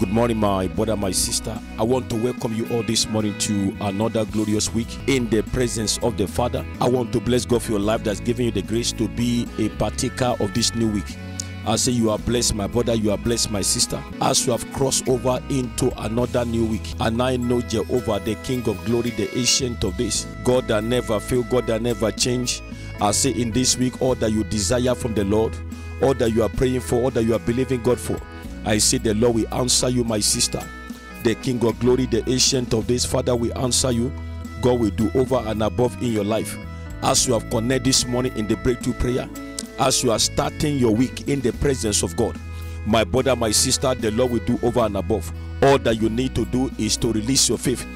Good morning, my brother, my sister. I want to welcome you all this morning to another glorious week in the presence of the Father. I want to bless God for your life that's given you the grace to be a partaker of this new week. I say you are blessed, my brother, you are blessed, my sister, as you have crossed over into another new week. And I know Jehovah, the King of glory, the Ancient of days, God that never fails, God that never changes. I say in this week, all that you desire from the Lord, all that you are praying for, all that you are believing God for, I say the Lord will answer you, my sister. The King of glory, the Ancient of days, Father will answer you. God will do over and above in your life. As you have connected this morning in the breakthrough prayer, as you are starting your week in the presence of God, my brother, my sister, the Lord will do over and above. All that you need to do is to release your faith.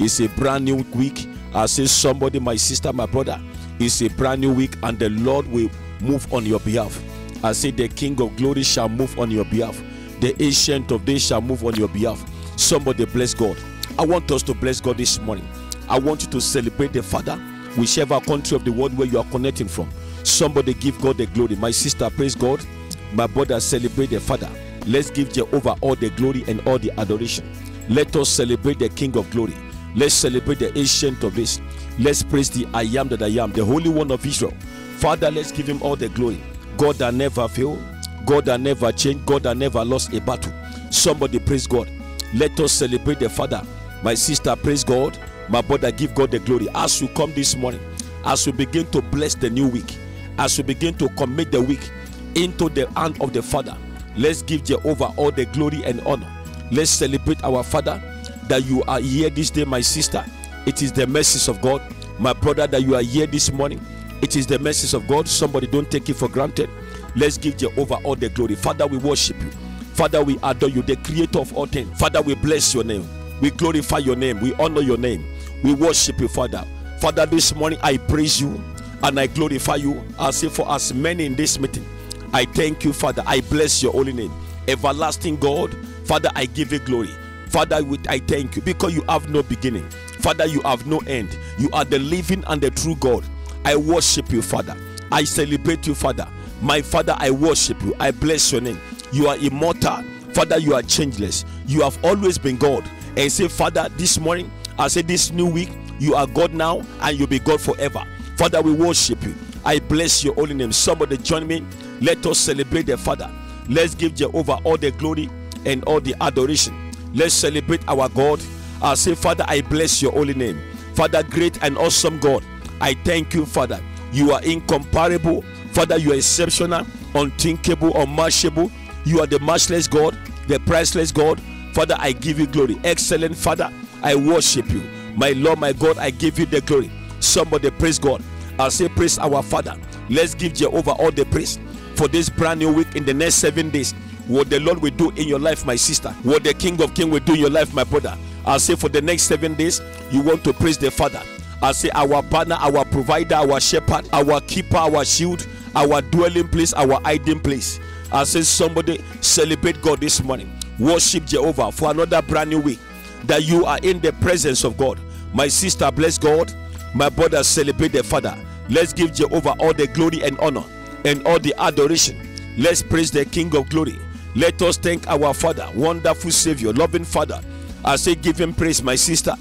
It's a brand new week. I say somebody, my sister, my brother, it's a brand new week and the Lord will move on your behalf. I say the King of glory shall move on your behalf. The Ancient of days shall move on your behalf. Somebody bless God. I want us to bless God this morning. I want you to celebrate the Father, whichever country of the world where you are connecting from. Somebody give God the glory. My sister, praise God. My brother, celebrate the Father. Let's give Jehovah all the glory and all the adoration. Let us celebrate the King of glory. Let's celebrate the Ancient of days. Let's praise the I Am that I Am, the Holy One of Israel. Father, let's give him all the glory. God that never failed, God that never changed, God that never lost a battle. Somebody praise God. Let us celebrate the Father. My sister, praise God. My brother, give God the glory. As you come this morning, as you begin to bless the new week, as you begin to commit the week into the hand of the Father, let's give Jehovah all the glory and honor. Let's celebrate our Father that you are here this day, my sister. It is the mercies of God. My brother, that you are here this morning, it is the mercies of God. Somebody, don't take it for granted. Let's give Jehovah all the glory. Father, we worship you. Father, we adore you, the creator of all things. Father, we bless your name. We glorify your name. We honor your name. We worship you, Father. Father, this morning I praise you and I glorify you. I say for as many in this meeting, I thank you, Father. I bless your holy name. Everlasting God, Father, I give you glory. Father, I thank you because you have no beginning. Father, you have no end. You are the living and the true God. I worship you, Father. I celebrate you, Father. My Father, I worship you. I bless your name. You are immortal. Father, you are changeless. You have always been God. And say, Father, this morning, I say this new week, you are God now and you'll be God forever. Father, we worship you. I bless your holy name. Somebody join me. Let us celebrate the Father. Let's give Jehovah all the glory and all the adoration. Let's celebrate our God. I say, Father, I bless your holy name. Father, great and awesome God, I thank you, Father. You are incomparable. Father, you are exceptional, unthinkable, unmatchable. You are the matchless God, the priceless God. Father, I give you glory. Excellent Father, I worship you. My Lord, my God, I give you the glory. Somebody praise God. I say praise our Father. Let's give Jehovah all the praise for this brand new week in the next 7 days. What the Lord will do in your life, my sister. What the King of Kings will do in your life, my brother. I say for the next 7 days, you want to praise the Father. I say our banner, our provider, our shepherd, our keeper, our shield, our dwelling place, our hiding place. I say somebody celebrate God this morning. Worship Jehovah for another brand new week that you are in the presence of God. My sister, bless God. My brother, celebrate the Father. Let's give Jehovah all the glory and honor and all the adoration. Let's praise the King of glory. Let us thank our Father, wonderful Savior, loving Father. I say give him praise, my sister.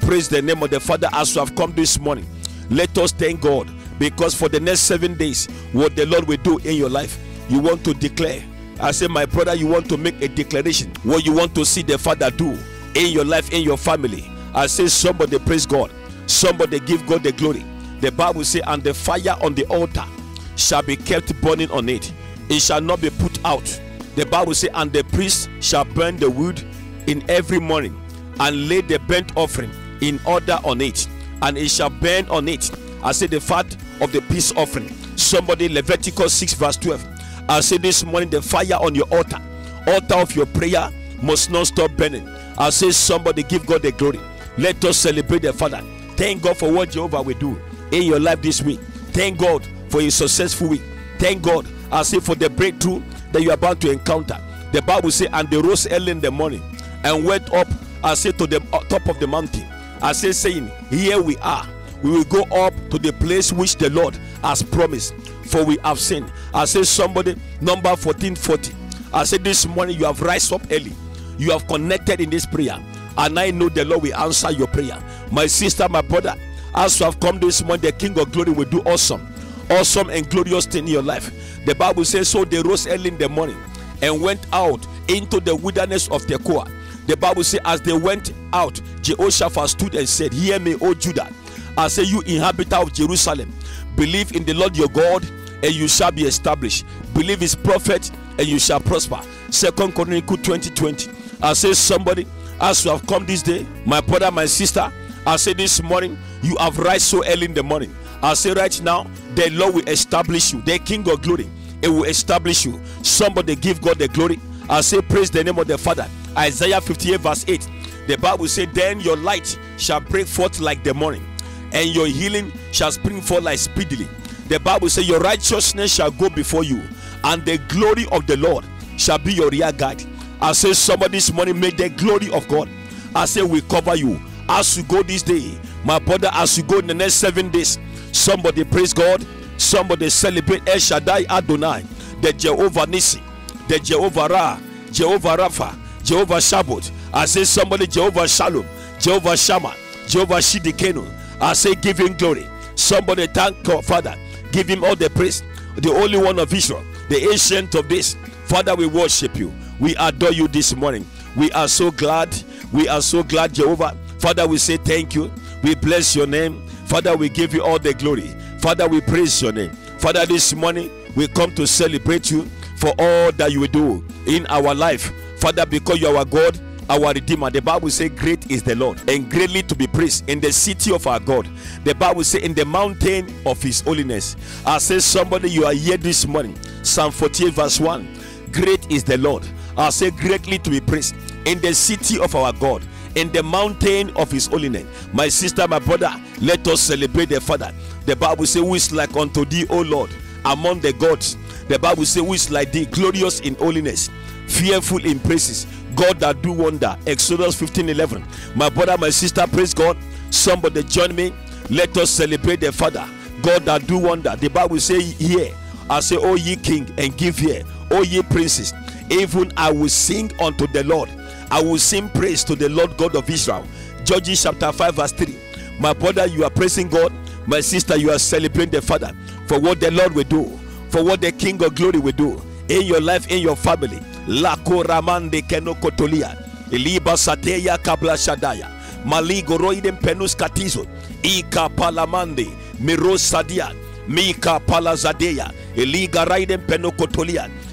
Praise the name of the Father as you have come this morning. Let us thank God. Because for the next 7 days, what the Lord will do in your life, you want to declare. I say, my brother, you want to make a declaration. What you want to see the Father do in your life, in your family. I say, somebody praise God. Somebody give God the glory. The Bible says, and the fire on the altar shall be kept burning on it. It shall not be put out. The Bible says, and the priest shall burn the wood in every morning and lay the burnt offering in order on it. And it shall burn on it. I say the fat of the peace offering. Somebody, Leviticus 6 verse 12. I say this morning, the fire on your altar, altar of your prayer must not stop burning. I say somebody give God the glory. Let us celebrate the Father. Thank God for what Jehovah will do in your life this week. Thank God for a successful week. Thank God, I say, for the breakthrough that you are about to encounter. The Bible says, and they rose early in the morning and went up, I say, to the top of the mountain. I say, saying, here we are. We will go up to the place which the Lord has promised, for we have sinned. I say somebody, number 1440. I say this morning you have rise up early. you have connected in this prayer, and I know the Lord will answer your prayer. My sister, my brother, as you have come this morning, the King of Glory will do awesome and glorious thing in your life. The Bible says, so they rose early in the morning and went out into the wilderness of Tekoa. The Bible says, as they went out, Jehoshaphat stood and said, hear me, O Judah. I say, you inhabitant of Jerusalem, believe in the Lord your God, and you shall be established. Believe his prophet, and you shall prosper. 2 Chronicles 20:20. I say, somebody, as you have come this day, my brother, my sister, I say this morning, you have rise so early in the morning. I say right now, the Lord will establish you. The King of Glory, it will establish you. Somebody give God the glory. I say, praise the name of the Father. Isaiah 58:8. The Bible says, then your light shall break forth like the morning, and your healing shall spring forth like speedily. The Bible says, your righteousness shall go before you, and the glory of the Lord shall be your rear guard. I say, somebody this morning, may the glory of God, I say, we cover you. As you go this day, my brother, as you go in the next 7 days, somebody praise God. Somebody celebrate El Shaddai Adonai, the Jehovah Nissi, the Jehovah Ra, Jehovah Rapha, Jehovah Shabbat. I say somebody Jehovah Shalom, Jehovah Shammah, Jehovah Shidikenu. I say give him glory. Somebody thank God, Father. Give him all the praise. The Holy One of Israel, the Ancient of Days. Father, we worship you. We adore you this morning. We are so glad. We are so glad, Jehovah. Father, we say thank you. We bless your name. Father, we give you all the glory. Father, we praise your name. Father, this morning, we come to celebrate you for all that you will do in our life. Father, because you are our God, our Redeemer. The Bible says, great is the Lord, and greatly to be praised in the city of our God. The Bible says, in the mountain of his holiness. I say, somebody, you are here this morning. Psalm 48:1. Great is the Lord. I say, greatly to be praised in the city of our God, in the mountain of his holiness. My sister, my brother, let us celebrate the Father. The Bible says, who is like unto thee, O Lord, among the gods? The Bible says, who is like thee, glorious in holiness, fearful in praises, God that do wonder. Exodus 15:11. My brother, my sister, praise God. Somebody join me. Let us celebrate the Father, God that do wonder. The Bible says, here, I say, O ye king, and give here, O ye princes, even I will sing unto the Lord. I will sing praise to the Lord God of Israel. Judges 5:3. My brother, you are praising God. My sister, you are celebrating the Father for what the Lord will do, for what the King of Glory will do in your life, in your family.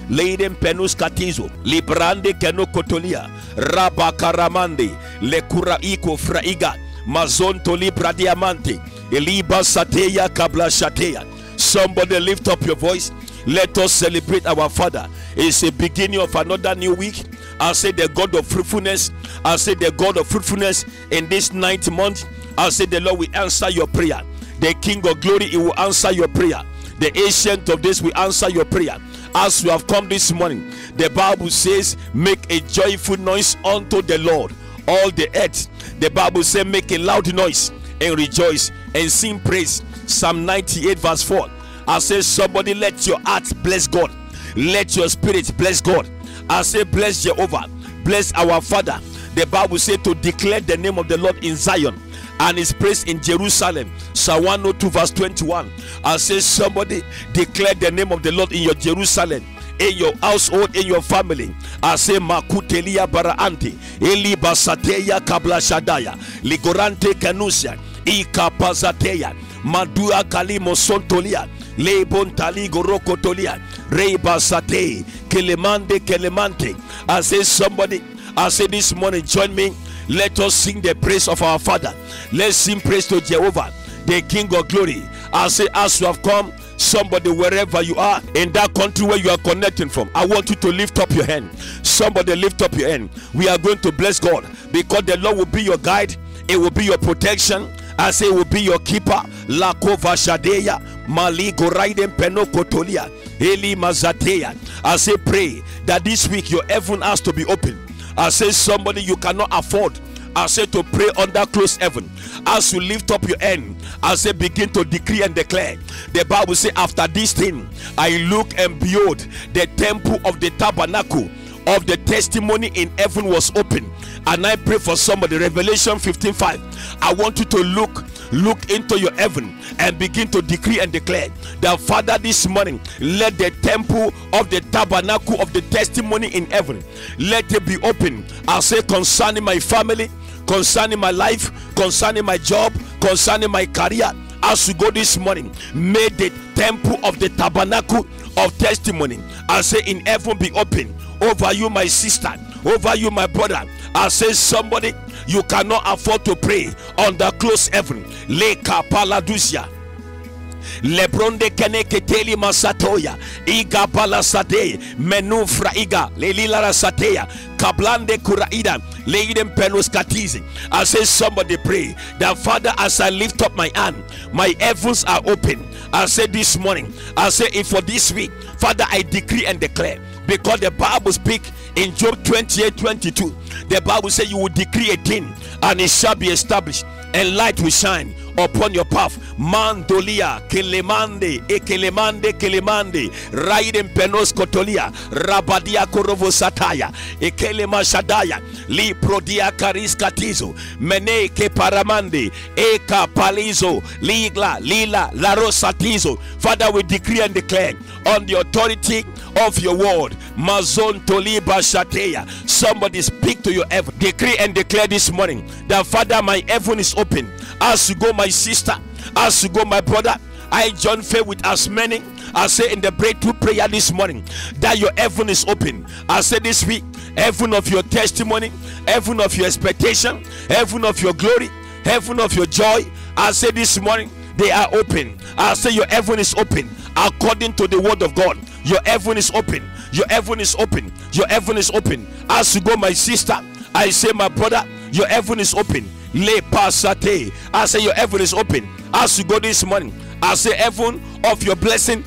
Leiden penus katizo librande keno kotolia rabakaramande lekura iko fraiga mazonto libra diamante eliba sateya kabla shateya. Somebody lift up your voice. Let us celebrate our Father. It's the beginning of another new week. I say the God of fruitfulness. I say the God of fruitfulness in this 9th month. I say the Lord will answer your prayer. The King of Glory, he will answer your prayer. The Ancient of Days will answer your prayer. As you have come this morning, the Bible says, make a joyful noise unto the Lord, all the earth. The Bible says, make a loud noise and rejoice and sing praise. Psalm 98:4. I say, somebody, let your heart bless God. Let your spirit bless God. I say, bless Jehovah. Bless our Father. The Bible says to declare the name of the Lord in Zion, and his praise in Jerusalem. Psalm 102:21. I say, somebody declare the name of the Lord in your Jerusalem, in your household, in your family. I say, Makutelia Baraanti, Eli Basateya Kabla Shadaya, Ligorante Canusia, Ika Pazateya, Madua Kalimo Sontolia, Lebon Taligo Rokotolia, Reba Sate, Kelemande Kelemante. I say, somebody, I say this morning, join me. Let us sing the praise of our Father. Let's sing praise to Jehovah, the King of Glory. I say, as you have come, somebody, wherever you are, in that country where you are connecting from, I want you to lift up your hand. Somebody lift up your hand. We are going to bless God because the Lord will be your guide. It will be your protection. I say, it will be your keeper. Lakova Shadeya, Mali Goraiden Penokotolia, Eli Mazateya. I say, pray that this week your heaven has to be open. I say, somebody, you cannot afford, I say, to pray under closed heaven. As you lift up your hand, I say, begin to decree and declare. The Bible says, after this thing, I look and behold, the temple of the tabernacle of the testimony in heaven was open. And I pray for somebody, Revelation 15:5. I want you to look into your heaven and begin to decree and declare that, Father, this morning, let the temple of the tabernacle of the testimony in heaven, let it be open. I'll say, concerning my family, concerning my life, concerning my job, concerning my career, as you go this morning, may the temple of the tabernacle of testimony, I say, in heaven be open over you, my sister, over you, my brother. I say, somebody, you cannot afford to pray on the close heaven. Leka paladusia lebronde keneketeli masatoya iga balasade menufra iga lelilara sateya kablande kuraida leidem pelos katizi. I say, somebody pray that, Father, as I lift up my hand, my heavens are open. I say this morning, I say, if for this week, Father, I decree and declare, because the Bible speaks in Job 28:22, the Bible says, you will decree a thing and it shall be established, and light will shine upon your path. Mandolia kelemande ekelemande kelemande raiden penos kotolia rabadia korovo sataya ekelema shadaya li prodia katizo mene ke paramande eka palizo ligla lila larosatizo. Father, we decree and declare on the authority of your word, mazon toliba shateya. Somebody speak to your heaven, decree and declare this morning that, Father, my heaven is open. As you go, my sister, as you go, my brother, I join faith with as many. I say in the breakthrough prayer this morning that your heaven is open. I say this week, heaven of your testimony, heaven of your expectation, heaven of your glory, heaven of your joy. I say this morning, they are open. I say your heaven is open according to the word of God. Your heaven is open. Your heaven is open. Your heaven is open. As you go, my sister, I say, my brother, your heaven is open. Le pasate. I say your heaven is open. As you go this morning, I say, heaven of your blessing,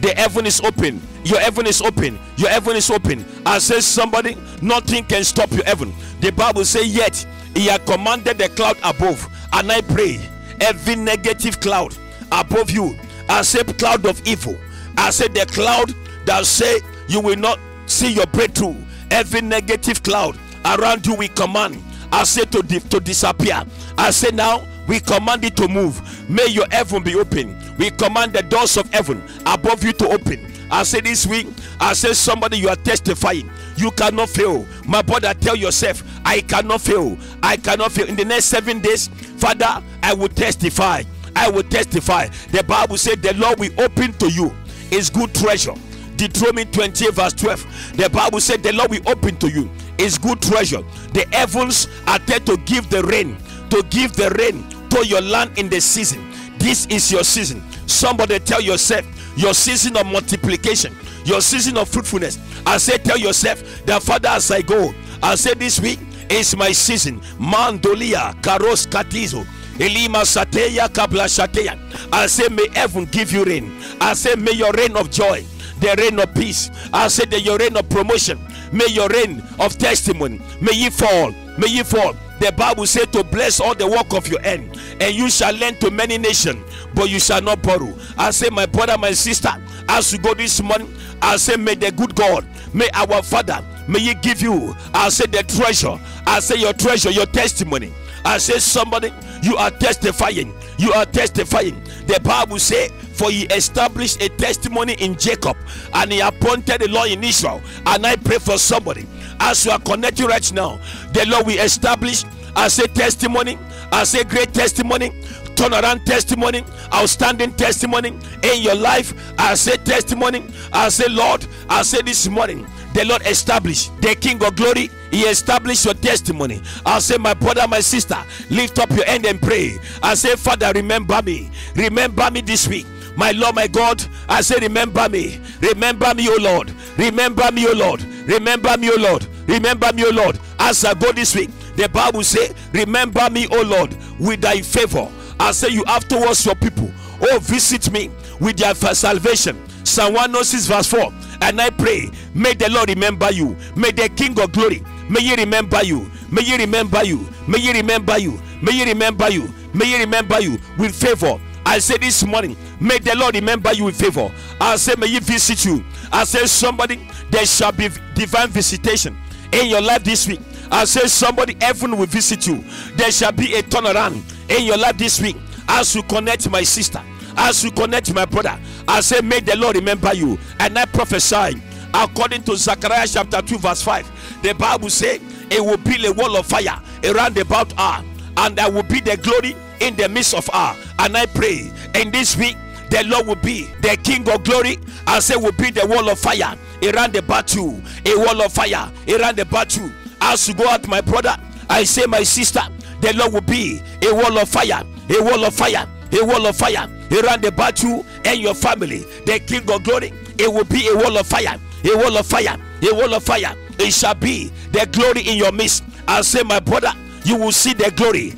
the heaven is open. Your heaven is open. Your heaven is open. I say, somebody, nothing can stop your heaven. The Bible says, yet he had commanded the cloud above. And I pray, every negative cloud above you, I say, cloud of evil, I say, the cloud that say you will not see your breakthrough, every negative cloud around you, we command, I say, to disappear. I say, now we command it to move. May your heaven be open. We command the doors of heaven above you to open. I say this week, I say, somebody, you are testifying, you cannot fail. My brother, tell yourself, I cannot fail. I cannot fail. In the next 7 days, Father, I will testify. I will testify. The Bible said, the Lord will open to you his good treasure. Deuteronomy 28:12. The Bible said, the Lord will open to you his good treasure. The heavens are there to give the rain to your land in the season. This is your season. Somebody tell yourself, your season of multiplication, your season of fruitfulness. I say, tell yourself that, Father, as I go, I say this week is my season. Mandolia karos katizo elima sateya kabla shateya. I say, may heaven give you rain. I say, may your rain of joy, the rain of peace, I say, that your rain of promotion, may your rain of testimony, may ye fall, may ye fall. The Bible says, to bless all the work of your hand, and you shall lend to many nations, but you shall not borrow. I say, my brother, my sister, as you go this morning, I say, may the good God, may our Father, may he give you, I say, the treasure. I say, your treasure, your testimony. I say, somebody, you are testifying. You are testifying. The Bible says, for he established a testimony in Jacob, and he appointed a law in Israel. And I pray for somebody, as you are connected right now, the Lord will establish, I say, testimony. I say, great testimony, turnaround testimony, outstanding testimony in your life. I say, testimony. I say, Lord, I say this morning, the Lord established the King of Glory. He established your testimony. I say, my brother, my sister, lift up your hand and pray. I say, Father, remember me. Remember me this week. My Lord, my God, I say, remember me. Remember me, O Lord. Remember me, O Lord. Remember me, O Lord. Remember me, O Lord. As I go this week, the Bible says, remember me, O Lord, with thy favor. I say, you afterwards your people, oh, visit me with their salvation. Psalm 106:4. And I pray, may the Lord remember you. May the King of Glory, may he remember you. May he remember you. May he remember you. May he remember you. May he remember you with favor. I say this morning, may the Lord remember you with favor. I say, may he visit you. I say, somebody, There shall be divine visitation in your life this week. I say somebody, heaven will visit you. There shall be a turnaround in your life this week. As you connect my sister, as you connect my brother, I say may the Lord remember you. And I prophesy according to Zechariah chapter 2 verse 5. The Bible says it will build a wall of fire around about her, and there will be the glory in the midst of her. And I pray in this week the Lord will be the King of glory. I say will be the wall of fire around about you, a wall of fire around about you. As you go out, my brother, I say my sister, the Lord will be a wall of fire, a wall of fire, a wall of fire around about you and your family. The King of glory, it will be a wall of fire, a wall of fire, a wall of fire. It shall be the glory in your midst. I say, my brother, you will see the glory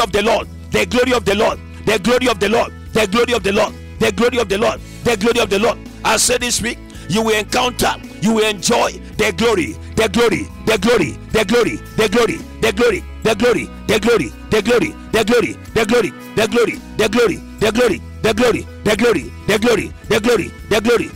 of the Lord, the glory of the Lord, the glory of the Lord, the glory of the Lord, the glory of the Lord, the glory of the Lord. I say this week, you will encounter, you will enjoy the glory, the glory, the glory, the glory, the glory, the glory, the glory, the glory, the glory, the glory, the glory, the glory, the glory, the glory, the glory, the glory, the glory, the glory, the glory, the glory,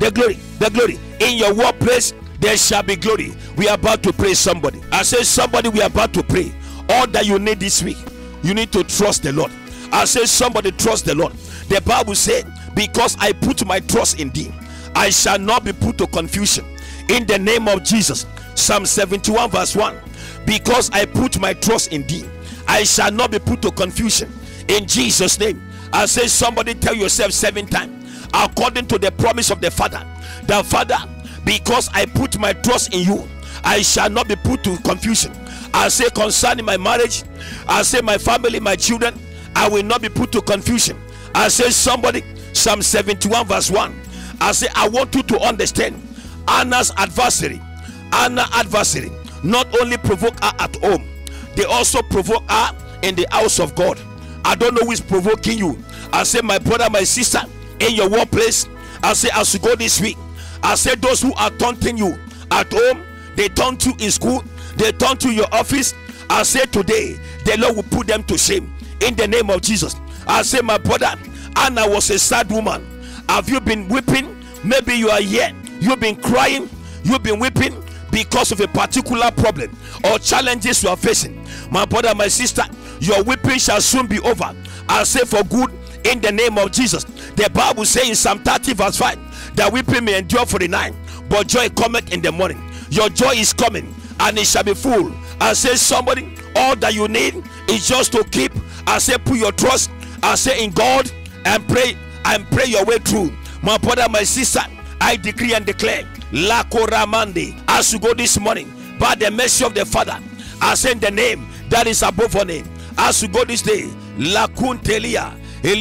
the glory, the glory. In your workplace there shall be glory. We are about to pray, somebody. I say, somebody, we are about to pray. All that you need this week, you need to trust the Lord. I say, somebody, trust the Lord. The Bible said, because I put my trust in thee, I shall not be put to confusion. In the name of Jesus. Psalm 71 verse 1. Because I put my trust in thee, I shall not be put to confusion. In Jesus' name. I say, somebody, tell yourself 7 times. According to the promise of the Father. The Father, because I put my trust in you, I shall not be put to confusion. I say, concerning my marriage, I say, my family, my children, I will not be put to confusion. I say, somebody, Psalm 71 verse 1. I say, I want you to understand Anna's adversary not only provoke her at home, they also provoke her in the house of God. I don't know who is provoking you. I say, my brother, my sister, in your workplace, I say, as you go this week, I say, those who are taunting you at home, they taunt you in school, they taunt you in your office. I say, today the Lord will put them to shame in the name of Jesus. I say, my brother, Anna was a sad woman. Have you been weeping? Maybe you are here, you've been crying, you've been weeping because of a particular problem or challenges you are facing. My brother, my sister, your weeping shall soon be over. I say, for good, in the name of Jesus. The Bible says in Psalm 30 verse 5 that weeping may endure for the night, but joy cometh in the morning. Your joy is coming and it shall be full. I say, somebody, all that you need is just to keep, I say, put your trust, I say, in God, and pray your way through. My brother, my sister, I decree and declare, as you go this morning, by the mercy of the Father, I say, in the name that is above our name, as you go this day, I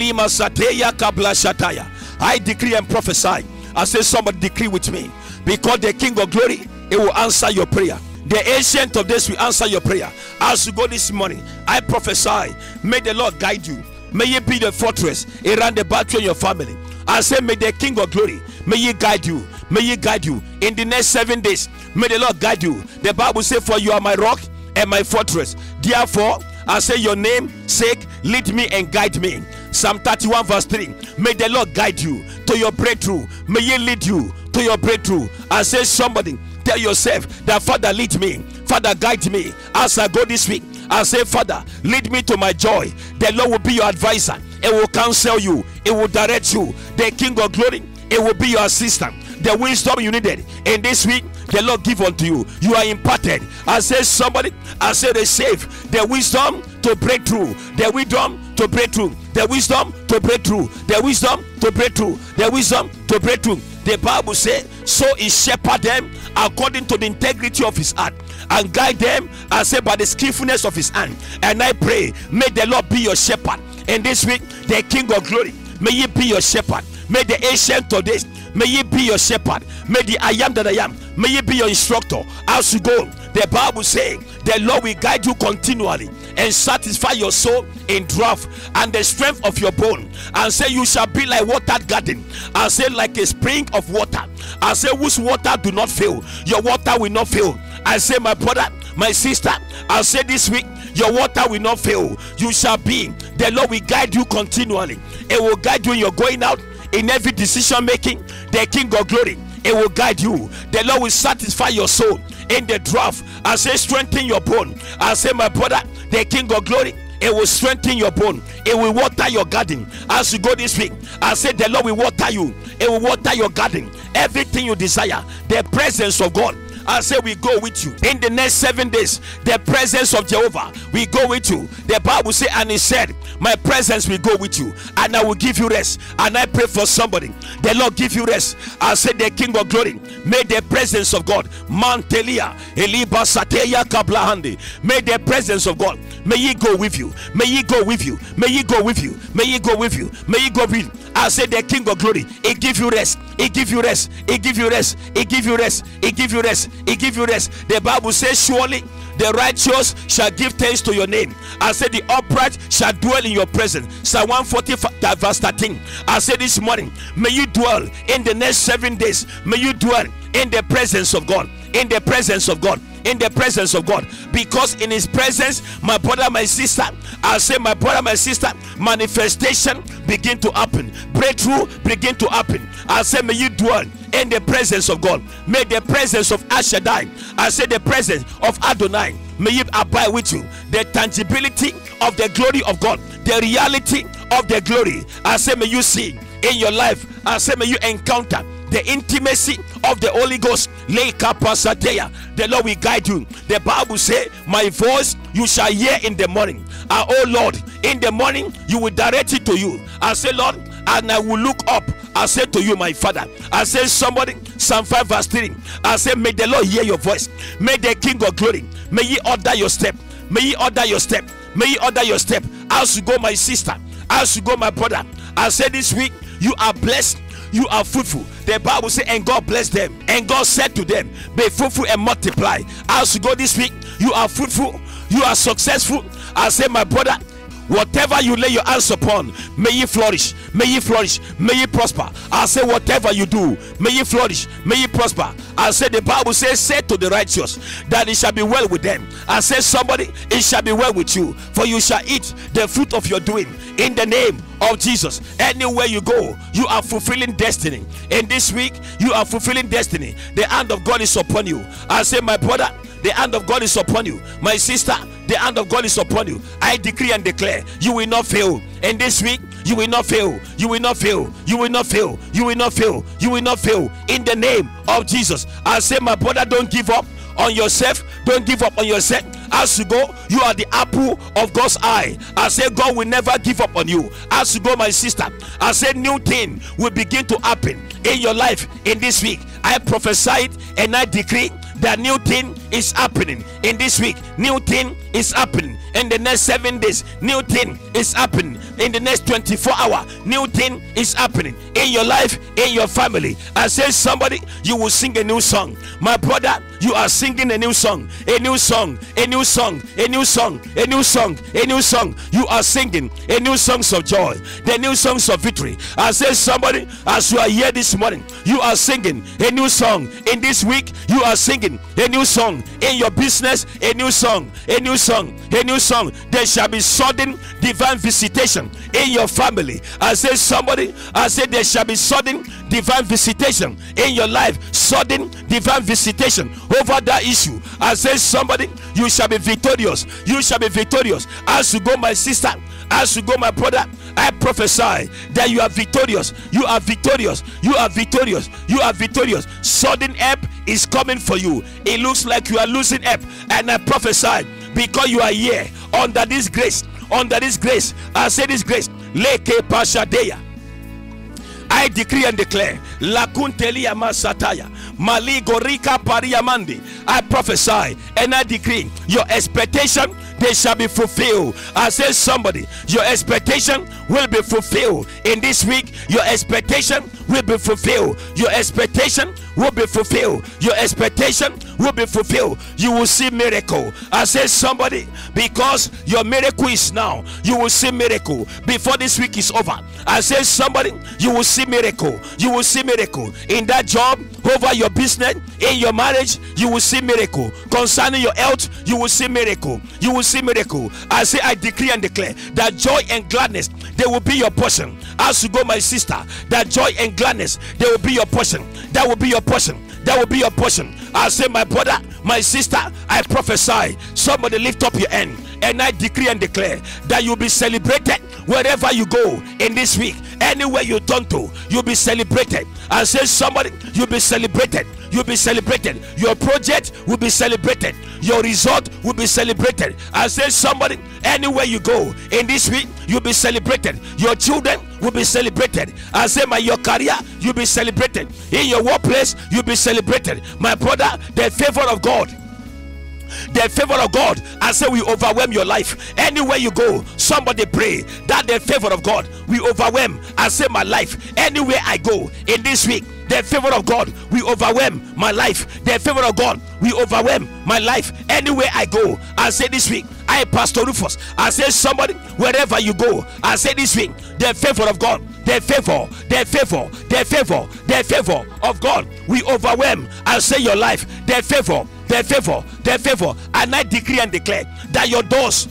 decree and prophesy. I say, somebody, decree with me, because the King of glory, it will answer your prayer. The Ancient of Days will answer your prayer. As you go this morning, I prophesy, may the Lord guide you. May you be the fortress around the battle in your family. I say, may the King of glory, may he guide you. May he guide you. In the next 7 days, may the Lord guide you. The Bible says, for you are my rock and my fortress. Therefore, I say, your name's sake, lead me and guide me. Psalm 31 verse 3. May the Lord guide you to your breakthrough. May he lead you to your breakthrough. I say, somebody, tell yourself that, Father, lead me. Father, guide me. As I go this week, I say, Father, lead me to my joy. The Lord will be your advisor. It will counsel you. It will direct you. The King of glory, it will be your assistant. The wisdom you needed in this week, the Lord give unto you. You are imparted. I say, somebody, I say, receive the wisdom to break through. The wisdom to break through. The wisdom to break through. The wisdom to break through. The wisdom to break through. The Bible says, so he shepherd them according to the integrity of his heart, and guide them, I say, by the skillfulness of his hand. And I pray, may the Lord be your shepherd. And this week, the King of glory, may he be your shepherd. May the Ancient of Days, may he be your shepherd. May the I am that I am, may he be your instructor. As you go, the Bible says, the Lord will guide you continually and satisfy your soul in drought and the strength of your bone. And say, you shall be like watered garden. I say, like a spring of water. I say, whose water do not fail. Your water will not fail. I say, my brother, my sister, I say this week, your water will not fail. You shall be. The Lord will guide you continually. It will guide you in your going out, in every decision making. The King of glory, it will guide you. The Lord will satisfy your soul in the drought. I say, strengthen your bone. I say, my brother, the King of Glory, it will strengthen your bone. It will water your garden. As you go this week, I say, the Lord will water you. It will water your garden. Everything you desire, the presence of God, I say, we go with you. In the next 7 days, the presence of Jehovah, we go with you. The Bible says, and he said, my presence will go with you, and I will give you rest. And I pray for somebody, the Lord give you rest. I say, the King of Glory, may the presence of God, Mantelia, Eliba Sateya Kablahandi, may the presence of God, may he go with you. May he go with you. May he go with you. May he go with you. May he go with you. I say, the King of Glory, he give you rest. He give you rest. He give you rest. He give you rest. He give you rest. He give you rest. The Bible says, surely the righteous shall give thanks to your name. I said, the upright shall dwell in your presence. Psalm 145 verse 13. I said this morning, may you dwell in the next 7 days. May you dwell in the presence of God. In the presence of God. In the presence of God. Because in his presence, my brother, my sister, I say, my brother, my sister, manifestation begin to happen. Breakthrough begin to happen. I say, may you dwell in the presence of God. May the presence of Ashaddai, I say, the presence of Adonai, may it abide with you. The tangibility of the glory of God, the reality of the glory, I say, may you see in your life. I say, may you encounter the intimacy of the Holy Ghost. The Lord will guide you. The Bible says, my voice you shall hear in the morning. Oh Lord, in the morning you will direct it to you. I say, Lord, and I will look up. I say to you, my Father. I say, somebody, Psalm 5 verse 3. I say, may the Lord hear your voice. May the King of Glory, may he order your step. May he order your step. May he order your step. As you go, my sister. As you go, my brother. I say this week, you are blessed. You are fruitful. The Bible says, and God blessed them. And God said to them, be fruitful and multiply. As you go this week, you are fruitful. You are successful. I say, my brother, whatever you lay your hands upon, may you flourish. May you flourish. May you prosper. I say, whatever you do, may you flourish. May you prosper. I say, the Bible says, say to the righteous that it shall be well with them. I say, somebody, it shall be well with you, for you shall eat the fruit of your doing. In the name of Jesus, anywhere you go, you are fulfilling destiny. And this week, you are fulfilling destiny. The hand of God is upon you. I say, my brother, the hand of God is upon you. My sister, the hand of God is upon you. I decree and declare, you will not fail. And this week, you will not fail. You will not fail. You will not fail. You will not fail. You will not fail. In the name of Jesus. I say, my brother, don't give up on yourself. Don't give up on yourself. As you go, you are the apple of God's eye. I say, God will never give up on you. As you go, my sister, I say, new thing will begin to happen in your life in this week. I prophesy it and I decree that new thing is happening in this week. New thing is happening in the next 7 days. New thing is happening in the next 24 hours. New thing is happening in your life, in your family. I say, somebody, you will sing a new song. My brother, you are singing a new song, a new song, a new song, a new song, a new song, a new song. You are singing a new songs of joy, the new songs of victory. I say, somebody, as you are here this morning, you are singing a new song. In this week, you are singing a new song. In your business, a new song, a new song, a new song. There shall be sudden divine visitation in your family. I say, somebody, I say, there shall be sudden divine visitation in your life. Sudden divine visitation over that issue. I say, somebody, you shall be victorious. You shall be victorious. As you go, my sister, as you go, my brother, I prophesy that you are victorious. You are victorious. You are victorious. You are victorious. Sudden help is coming for you. It looks like you are losing help, and I prophesy, because you are here under this grace. Under this grace, I say this grace, Leke Pashadeya. I decree and declare, Lakuntelia Masataya, Maligorika Pariamandi. I prophesy and I decree, your expectation, they shall be fulfilled. I say, somebody, your expectation will be fulfilled. In this week, your expectation will be fulfilled. Your expectation will be fulfilled. Your expectation will be fulfilled. You will see miracle. I say somebody, because your miracle is now, you will see miracle before this week is over. I say somebody, you will see miracle. You will see miracle in that job, over your business, in your marriage. You will see miracle concerning your health. You will see miracle. You will see miracle. I say, I decree and declare that joy and gladness, they will be your portion. As you go, my sister, that joy and gladness, they will be your portion. That will be your portion. That will be your portion. I say, my brother, my sister, I prophesy. Somebody lift up your hand, and I decree and declare that you'll be celebrated wherever you go in this week. Anywhere you turn to, you'll be celebrated. I say, somebody, you'll be celebrated. You'll be celebrated. Your project will be celebrated. Your result will be celebrated. I say, somebody, anywhere you go in this week, you'll be celebrated. Your children will be celebrated. I say, my your career, you'll be celebrated. In your workplace, you'll be celebrated. My brother, the favor of God, the favor of God, I say, we overwhelm your life. Anywhere you go, somebody pray that the favor of God, we overwhelm. I say, my life, anywhere I go in this week, the favor of God, we overwhelm my life. The favor of God, we overwhelm my life. Anywhere I go, I say, this week, I, Pastor Rufus, I say, somebody, wherever you go, I say, this week, the favor of God, the favor, the favor, the favor, the favor of God, we overwhelm. I say, your life, the favor, the favor, the favor. And I decree and declare that your doors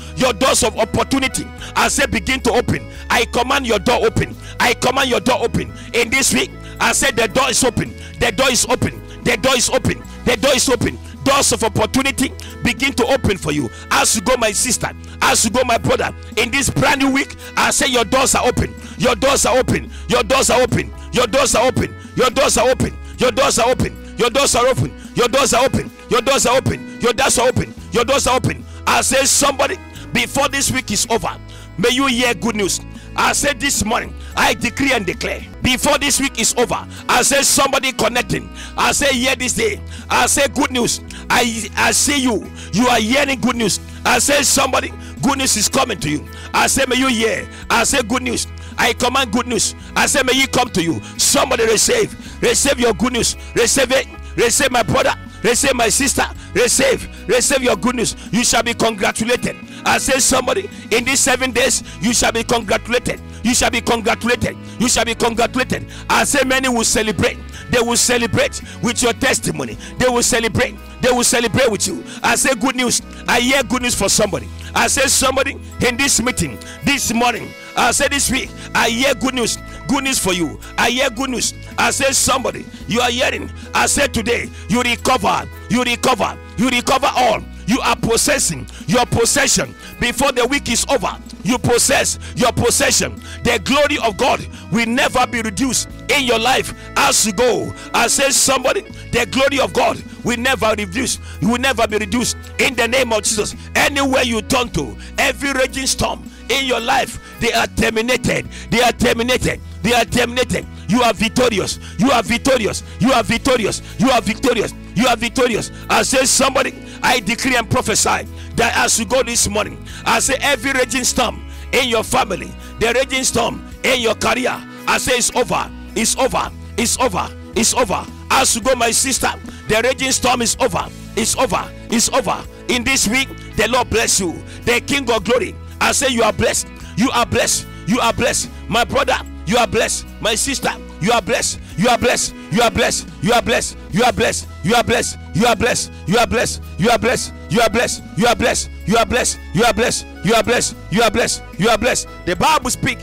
of opportunity, I say, begin to open. I command your door open. I command your door open in this week. I said, the door is open. The door is open. The door is open. The door is open. Doors of opportunity begin to open for you. As you go, my sister, as you go, my brother, in this brand new week, I say, your doors are open. Your doors are open. Your doors are open. Your doors are open. Your doors are open. Your doors are open. Your doors are open. Your doors are open. Your doors are open. Your doors are open. Your doors are open. I say, somebody, before this week is over, may you hear good news. I said, this morning, I decree and declare, before this week is over, I say, somebody connecting, I say, hear this day, I say, good news. I see you are hearing good news. I say, somebody, good news is coming to you. I say, may you hear. I say, good news. I command good news. I say, may it come to you. Somebody receive your good news. Receive it. Receive, my brother. Receive, my sister. Receive your good news. You shall be congratulated. I say, somebody, in these 7 days, you shall be congratulated. You shall be congratulated. You shall be congratulated. I say, many will celebrate. They will celebrate with your testimony. They will celebrate. They will celebrate with you. I say, good news. I hear good news for somebody. I say, somebody, in this meeting this morning, I say, this week, I hear good news. Good news for you. I hear good news. I say, somebody, you are hearing. I say, today, you recover. You recover. You recover all. You are possessing your possession. Before the week is over, you possess your possession. The glory of God will never be reduced in your life as you go. I say, somebody, the glory of God will never reduce. You will never be reduced in the name of Jesus. Anywhere you turn to, every raging storm in your life, they are terminated. They are terminated. They are terminated. You are victorious. You are victorious. You are victorious. You are victorious. You are victorious. I say, somebody, I decree and prophesy that as you go this morning, I say, every raging storm in your family, the raging storm in your career, I say, it's over. It's over. It's over. It's over. As you go, my sister, the raging storm is over. It's over. It's over. In this week, the Lord bless you. The King of glory, I say, you are blessed. You are blessed. You are blessed. My brother, you are blessed. My sister, you are blessed. You are blessed. You are blessed. You are blessed. You are blessed. You are blessed. You are blessed. You are blessed. You are blessed. You are blessed. You are blessed. You are blessed. You are blessed. You are blessed. You are blessed. You are blessed. The Bible speaks.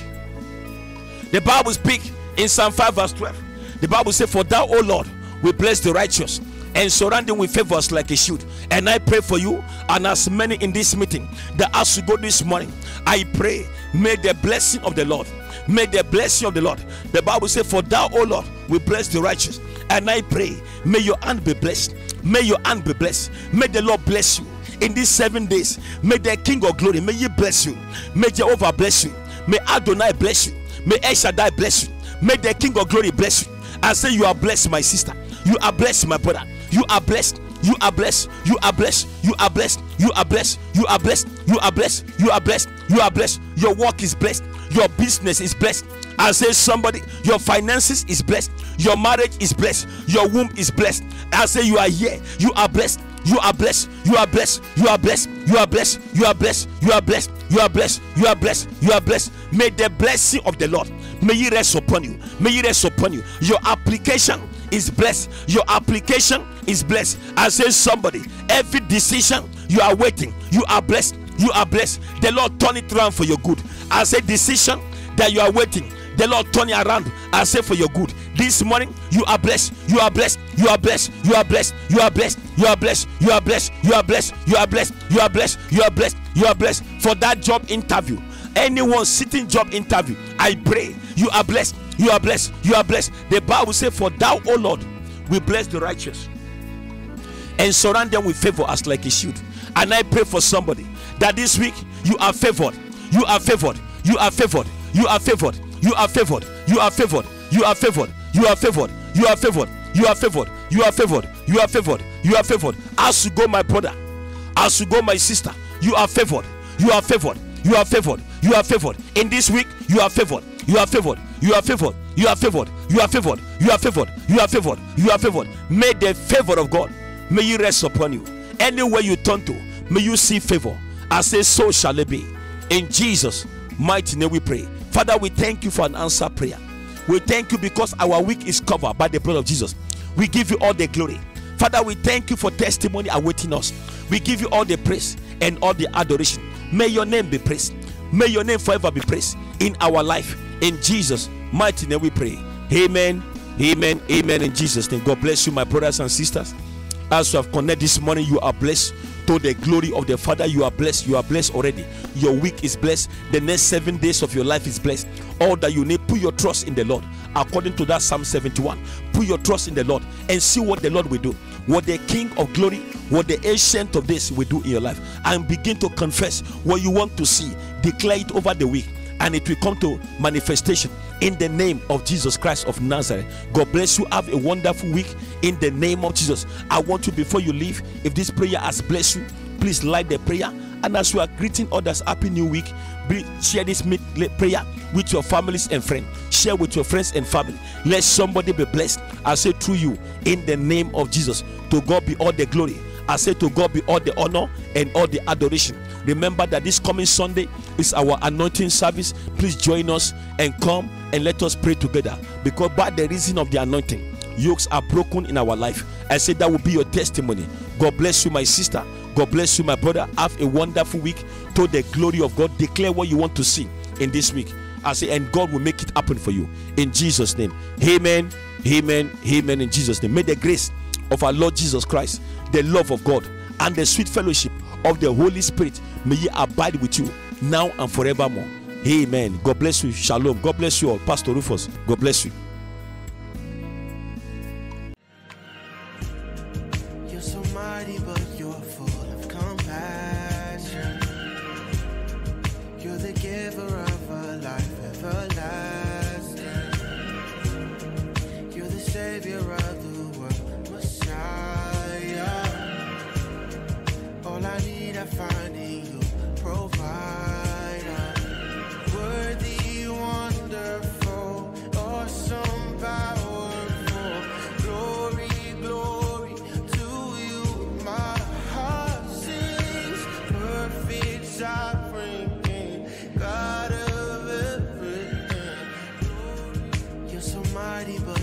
The Bible speaks in Psalm 5 verse 12. The Bible says, "For thou, O Lord, will bless the righteous, and surround them with favors like a shield." And I pray for you and as many in this meeting that as you go this morning, I pray, may the blessing of the Lord, may the blessing of the Lord. The Bible says, "For thou, O Lord, will bless the righteous." And I pray, may your hand be blessed. May your hand be blessed. May the Lord bless you in these 7 days. May the King of glory, may he bless you. May Jehovah bless you. May Adonai bless you. May El Shaddai bless you. May the King of glory bless you. I say, you are blessed, my sister. You are blessed, my brother. You are blessed. You are blessed. You are blessed. You are blessed. You are blessed. You are blessed. You are blessed. You are blessed. You are blessed. Your work is blessed. Your business is blessed. I say, somebody, your finances is blessed. Your marriage is blessed. Your womb is blessed. I say you are here. You are blessed. You are blessed. You are blessed. You are blessed. You are blessed. You are blessed. You are blessed. You are blessed. You are blessed. You are blessed. May the blessing of the Lord, may it rest upon you. May it rest upon you. Your application is blessed. Your application is blessed. I say somebody, every decision you are waiting, you are blessed. You are blessed. The Lord turn it around for your good. I say decision that you are waiting, the Lord turn it around. I say for your good. This morning you are blessed. You are blessed. You are blessed. You are blessed. You are blessed. You are blessed. You are blessed. You are blessed. You are blessed. You are blessed. You are blessed. You are blessed. For that job interview, anyone sitting job interview, I pray you are blessed. You are blessed. You are blessed. The Bible says, "For thou, O Lord, will bless the righteous and surround them with favor as like a shield." And I pray for somebody that this week you are favored. You are favored. You are favored. You are favored. You are favored. You are favored. You are favored. You are favored. You are favored. You are favored. You are favored. You are favored. You are favored. As you go, my brother. As you go, my sister. You are favored. You are favored. You are favored. You are favored. In this week, you are favored. You are favored. You are favored. You are favored. You are favored. You are favored. You are favored. You are favored. May the favor of God, may you rest upon you. Anywhere you turn to, may you see favor. I say, so shall it be. In Jesus' mighty name we pray. Father, we thank you for an answer prayer. We thank you because our week is covered by the blood of Jesus. We give you all the glory. Father, we thank you for testimony awaiting us. We give you all the praise and all the adoration. May your name be praised. May your name forever be praised in our life. In Jesus' mighty name we pray. Amen. Amen. Amen. In Jesus' name. God bless you, my brothers and sisters. As you have connected this morning, you are blessed. To the glory of the Father, you are blessed. You are blessed already. Your week is blessed. The next 7 days of your life is blessed. All that you need, put your trust in the Lord. According to that Psalm 71, put your trust in the Lord and see what the Lord will do. What the King of glory, what the Ancient of days will do in your life. And begin to confess what you want to see. Declare it over the week. And it will come to manifestation in the name of Jesus Christ of Nazareth. God bless you. Have a wonderful week in the name of Jesus. I want you, before you leave, if this prayer has blessed you, please like the prayer. And as you are greeting others, happy new week, share this prayer with your families and friends. Share with your friends and family. Let somebody be blessed. I say through you in the name of Jesus. To God be all the glory. I say to God be all the honor and all the adoration. Remember that this coming Sunday is our anointing service. Please join us and come and let us pray together. Because by the reason of the anointing, yokes are broken in our life. I say that will be your testimony. God bless you, my sister. God bless you, my brother. Have a wonderful week. To the glory of God, declare what you want to see in this week. I say, and God will make it happen for you. In Jesus' name. Amen. Amen. Amen. In Jesus' name. May the grace of our Lord Jesus Christ, the love of God, and the sweet fellowship of the Holy Spirit, may ye abide with you now and forevermore. Amen. God bless you. Shalom. God bless you all. Pastor Rufus, God bless you. You're so mighty, but you're full of compassion. You're the giver of a life everlasting. You're the savior of the world, Messiah. All I need, I find in you, provider. Worthy, wonderful, awesome, powerful. Glory, glory to you. My heart sings perfect sovereign, God of everything. Glory. You're so mighty, but